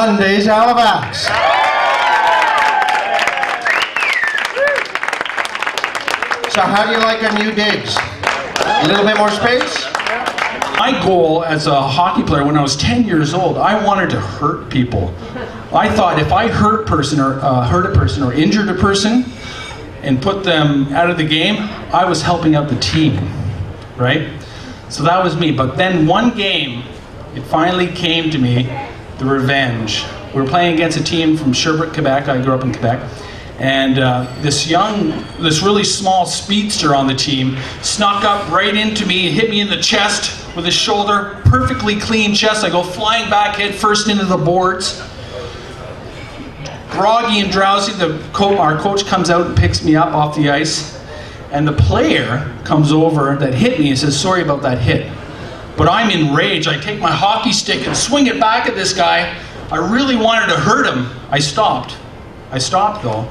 Monday's Alabax. So how do you like our new digs? A little bit more space? My goal as a hockey player when I was 10 years old, I wanted to hurt people. I thought if I hurt a person or injured a person and put them out of the game, I was helping out the team, right? So that was me. But then one game, it finally came to me, the revenge. We were playing against a team from Sherbrooke, Quebec. I grew up in Quebec. And this really small speedster on the team snuck up right into me and hit me in the chest with his shoulder, perfectly clean chest. I go flying back head first into the boards. Groggy and drowsy, our coach comes out and picks me up off the ice. And the player comes over that hit me and says, sorry about that hit. But I'm enraged. I take my hockey stick and swing it back at this guy. I really wanted to hurt him. I stopped though.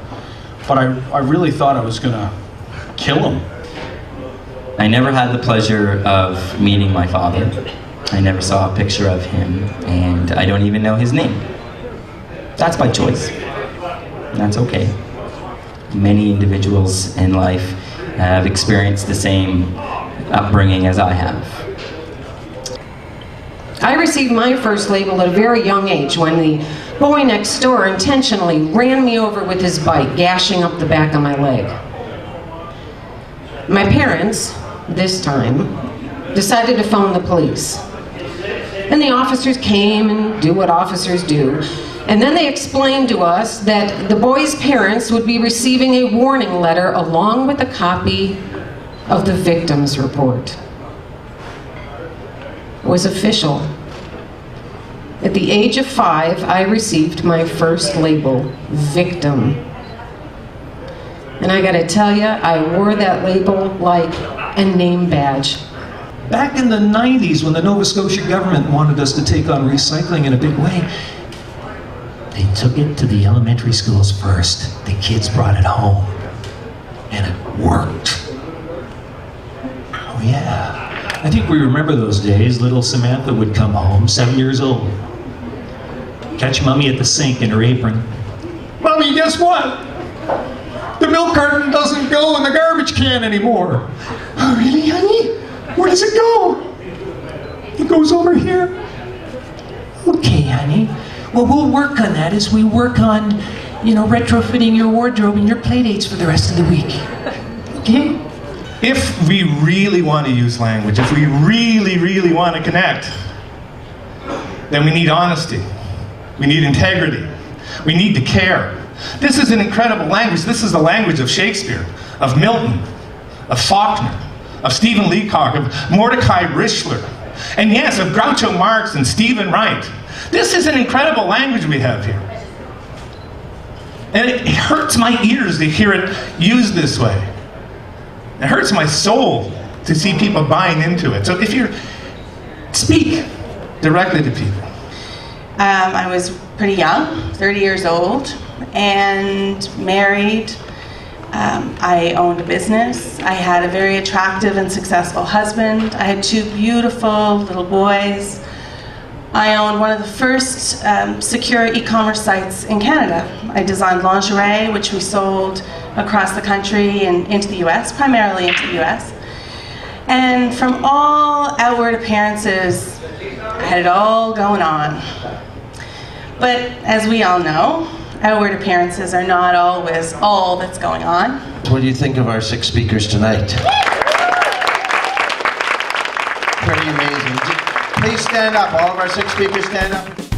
But I really thought I was gonna kill him. I never had the pleasure of meeting my father. I never saw a picture of him, and I don't even know his name. That's by choice. That's okay. Many individuals in life have experienced the same upbringing as I have. I received my first label at a very young age when the boy next door intentionally ran me over with his bike, gashing up the back of my leg. My parents, this time, decided to phone the police. And the officers came and do what officers do. And then they explained to us that the boy's parents would be receiving a warning letter along with a copy of the victim's report. It was official. At the age of 5, I received my first label, victim. And I gotta tell you, I wore that label like a name badge. Back in the 90s, when the Nova Scotia government wanted us to take on recycling in a big way, they took it to the elementary schools first. The kids brought it home. And it worked. Oh yeah. I think we remember those days. Little Samantha would come home, 7 years old. Catch Mommy at the sink in her apron. Mommy, guess what? The milk carton doesn't go in the garbage can anymore. Oh really, honey? Where does it go? It goes over here. Okay, honey. Well, we'll work on that as we work on, you know, retrofitting your wardrobe and your playdates for the rest of the week. Okay? If we really want to use language, if we really, really want to connect, then we need honesty. We need integrity. We need to care. This is an incredible language. This is the language of Shakespeare, of Milton, of Faulkner, of Stephen Leacock, of Mordecai Richler, and yes, of Groucho Marx and Stephen Wright. This is an incredible language we have here. And it hurts my ears to hear it used this way. It hurts my soul to see people buying into it. So if you're, speak directly to people. I was pretty young, 30 years old, and married. I owned a business. I had a very attractive and successful husband. I had 2 beautiful little boys. I owned one of the first secure e-commerce sites in Canada. I designed lingerie, which we sold across the country and into the US, primarily into the US. And from all outward appearances, I had it all going on. But as we all know, outward appearances are not always all that's going on. What do you think of our 6 speakers tonight? Pretty amazing. Please stand up. All of our 6 speakers, stand up.